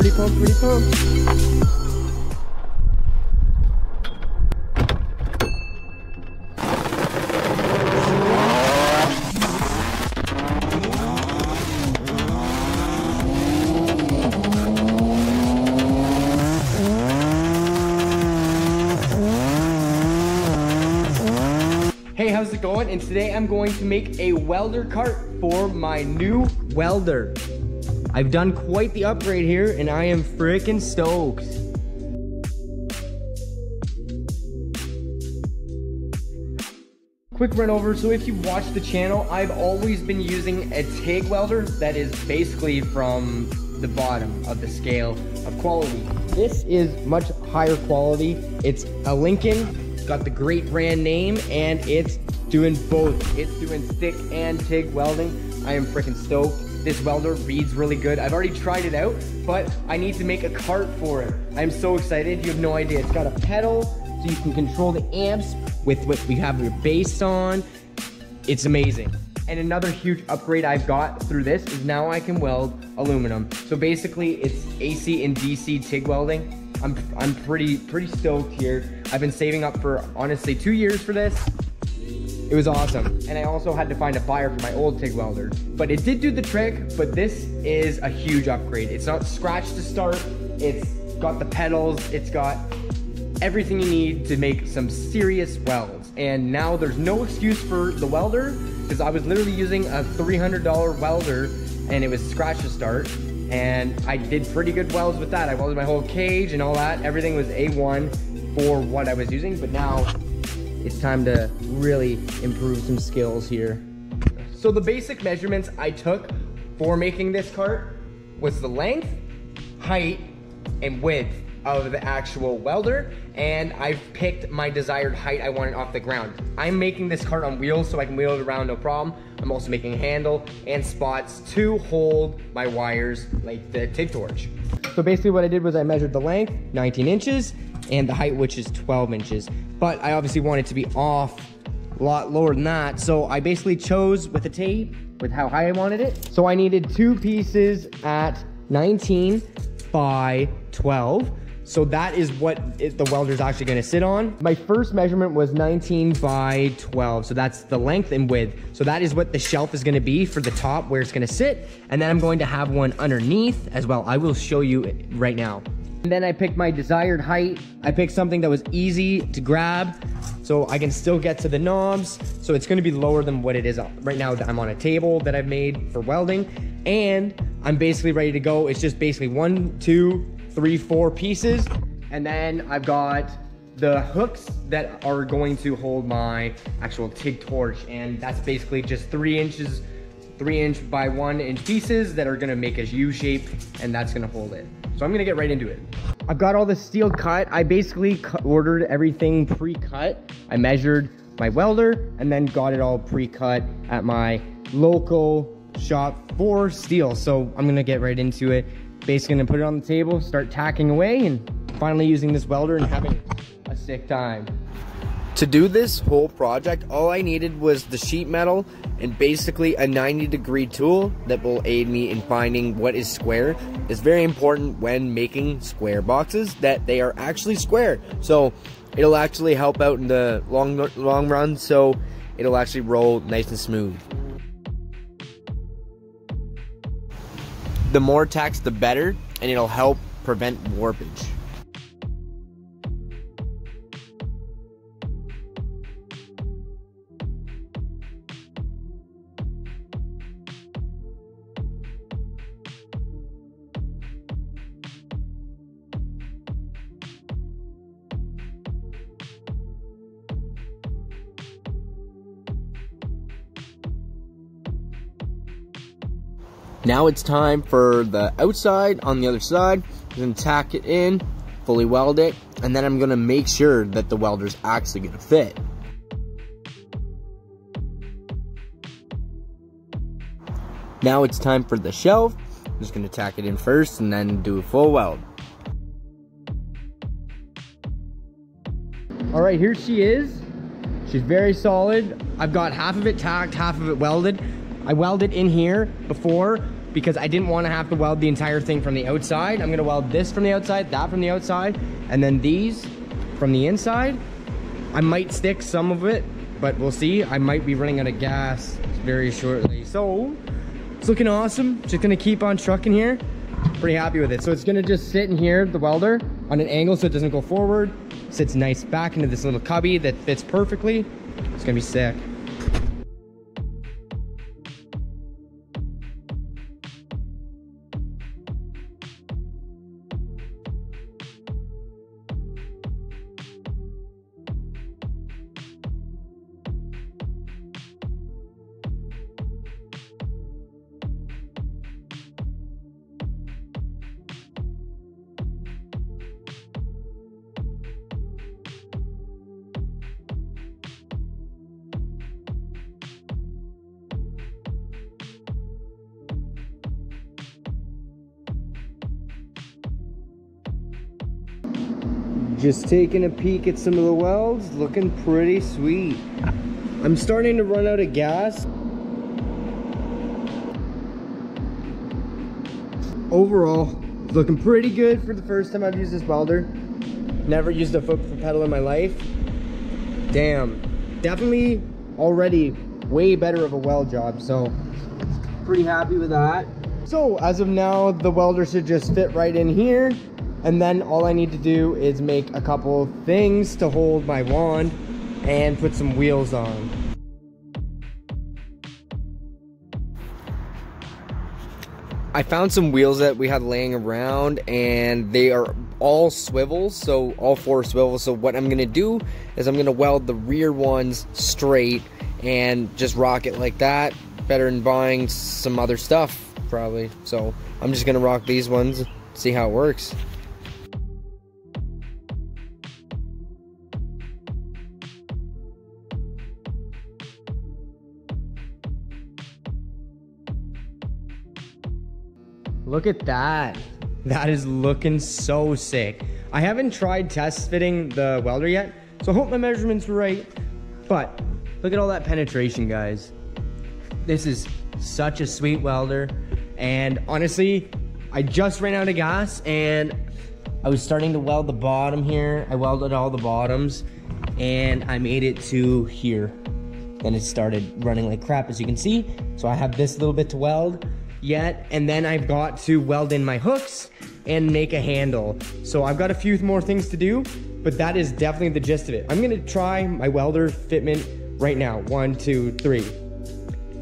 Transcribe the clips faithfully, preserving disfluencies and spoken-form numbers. Pretty pumped, pretty pumped. Hey, how's it going? And today I'm going to make a welder cart for my new welder. I've done quite the upgrade here, and I am freaking stoked. Quick run over, so if you've watched the channel, I've always been using a TIG welder that is basically from the bottom of the scale of quality. This is much higher quality. It's a Lincoln, got the great brand name, and it's doing both. It's doing stick and TIG welding. I am freaking stoked. This welder reads really good. I've already tried it out, but I need to make a cart for it. I'm so excited, you have no idea. It's got a pedal, so you can control the amps with what we have your bass on. It's amazing. And another huge upgrade I've got through this is now I can weld aluminum. So basically it's A C and D C TIG welding. I'm, I'm pretty, pretty stoked here. I've been saving up for honestly two years for this. It was awesome. And I also had to find a buyer for my old TIG welder. But it did do the trick, but this is a huge upgrade. It's not scratched to start. It's got the pedals. It's got everything you need to make some serious welds. And now there's no excuse for the welder, because I was literally using a three hundred dollar welder and it was scratched to start. And I did pretty good welds with that. I welded my whole cage and all that. Everything was A one for what I was using, but now it's time to really improve some skills here. So the basic measurements I took for making this cart was the length, height, and width of the actual welder, and I've picked my desired height I wanted off the ground. I'm making this cart on wheels so I can wheel it around no problem. I'm also making a handle and spots to hold my wires like the TIG torch. So basically what I did was I measured the length, nineteen inches, and the height, which is twelve inches. But I obviously wanted to be off a lot lower than that. So I basically chose with a tape with how high I wanted it. So I needed two pieces at nineteen by twelve. So that is what it, the welder is actually gonna sit on. My first measurement was nineteen by twelve. So that's the length and width. So that is what the shelf is gonna be for the top where it's gonna sit. And then I'm going to have one underneath as well. I will show you right now. And then I picked my desired height. I picked something that was easy to grab so I can still get to the knobs. So it's gonna be lower than what it is right now. I'm on a table that I've made for welding and I'm basically ready to go. It's just basically one, two, three, four pieces. And then I've got the hooks that are going to hold my actual TIG torch. And that's basically just three inches, three inch by one inch pieces that are gonna make a U shape and that's gonna hold it. So I'm gonna get right into it. I've got all the steel cut. I basically ordered everything pre-cut. I measured my welder and then got it all pre-cut at my local shop for steel. So I'm gonna get right into it. Basically gonna put it on the table, start tacking away and finally using this welder and having a sick time. To do this whole project, all I needed was the sheet metal and basically a ninety degree tool that will aid me in finding what is square. It's very important when making square boxes that they are actually square. So it'll actually help out in the long, long run. So it'll actually roll nice and smooth. The more tacks, the better, and it'll help prevent warpage. Now it's time for the outside on the other side. I'm gonna tack it in, fully weld it, and then I'm gonna make sure that the welder's actually gonna fit. Now it's time for the shelf. I'm just gonna tack it in first and then do a full weld. All right, here she is. She's very solid. I've got half of it tacked, half of it welded. I welded in here before because I didn't want to have to weld the entire thing from the outside. I'm going to weld this from the outside, that from the outside, and then these from the inside. I might stick some of it, but we'll see. I might be running out of gas very shortly. So it's looking awesome. Just going to keep on trucking here. Pretty happy with it. So it's going to just sit in here, the welder, on an angle so it doesn't go forward. Sits nice back into this little cubby that fits perfectly. It's going to be sick. Just taking a peek at some of the welds, looking pretty sweet. I'm starting to run out of gas. Overall, looking pretty good for the first time I've used this welder. Never used a foot pedal in my life. Damn, definitely already way better of a weld job, so pretty happy with that. So as of now, the welder should just fit right in here. And then all I need to do is make a couple things to hold my wand and put some wheels on. I found some wheels that we had laying around, and they are all swivels, so all four swivels. So what I'm gonna do is I'm gonna weld the rear ones straight and just rock it like that. Better than buying some other stuff, probably. So I'm just gonna rock these ones, see how it works. Look at that. That is looking so sick. I haven't tried test fitting the welder yet, so I hope my measurements were right. But look at all that penetration, guys. This is such a sweet welder. And honestly, I just ran out of gas and I was starting to weld the bottom here. I welded all the bottoms and I made it to here. Then it started running like crap, as you can see. So I have this little bit to weld yet, and then I've got to weld in my hooks and make a handle. So I've got a few more things to do, but that is definitely the gist of it. I'm gonna try my welder fitment right now. One, two, three.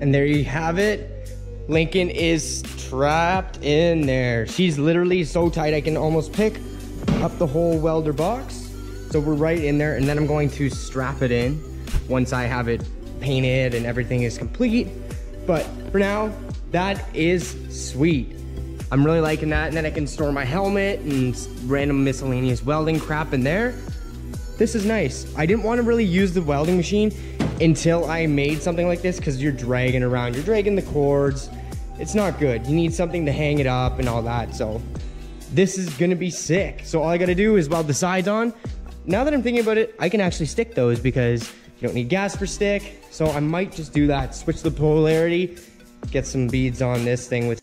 And there you have it. Lincoln is trapped in there. She's literally so tight I can almost pick up the whole welder box. So we're right in there, and then I'm going to strap it in once I have it painted and everything is complete. But for now, that is sweet. I'm really liking that, and then I can store my helmet and random miscellaneous welding crap in there. This is nice. I didn't want to really use the welding machine until I made something like this, because you're dragging around, you're dragging the cords. It's not good. You need something to hang it up and all that, so this is gonna be sick. So all I gotta do is weld the sides on. Now that I'm thinking about it, I can actually stick those because you don't need gas for stick. So I might just do that, switch the polarity, get some beads on this thing with.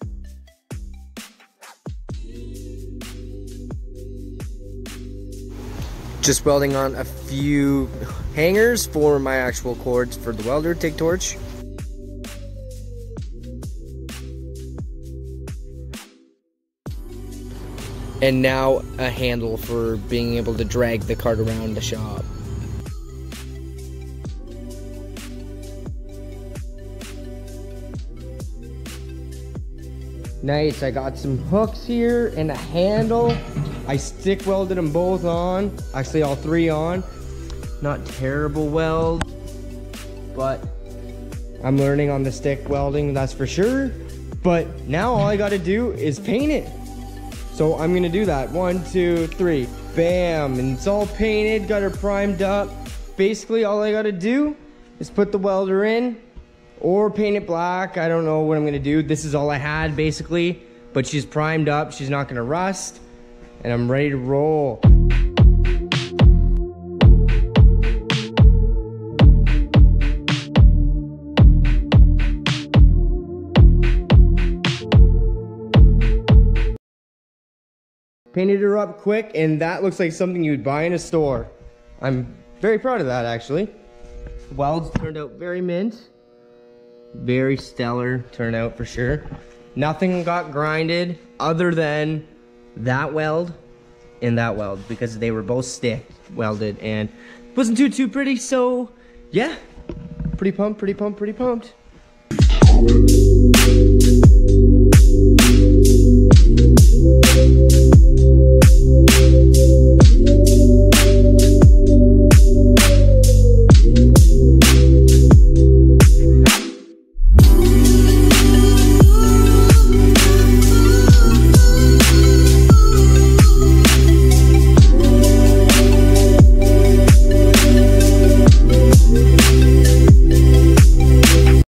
Just welding on a few hangers for my actual cords for the welder. Take torch. And now a handle for being able to drag the cart around the shop. Nice, I got some hooks here and a handle. I stick welded them both on, actually all three on. Not terrible weld, but I'm learning on the stick welding, that's for sure. But now all I gotta do is paint it. So I'm gonna do that, one, two, three, bam. And it's all painted, got her primed up. Basically all I gotta do is put the welder in, or paint it black. I don't know what I'm gonna do. This is all I had basically, but she's primed up. She's not gonna rust, and I'm ready to roll. Painted her up quick, and that looks like something you'd buy in a store. I'm very proud of that, actually. The welds turned out very mint. Very stellar turnout for sure. Nothing got grinded other than that weld and that weld, because they were both stick welded and wasn't too too pretty. So yeah, pretty pumped, pretty pumped, pretty pumped. We'll be right back.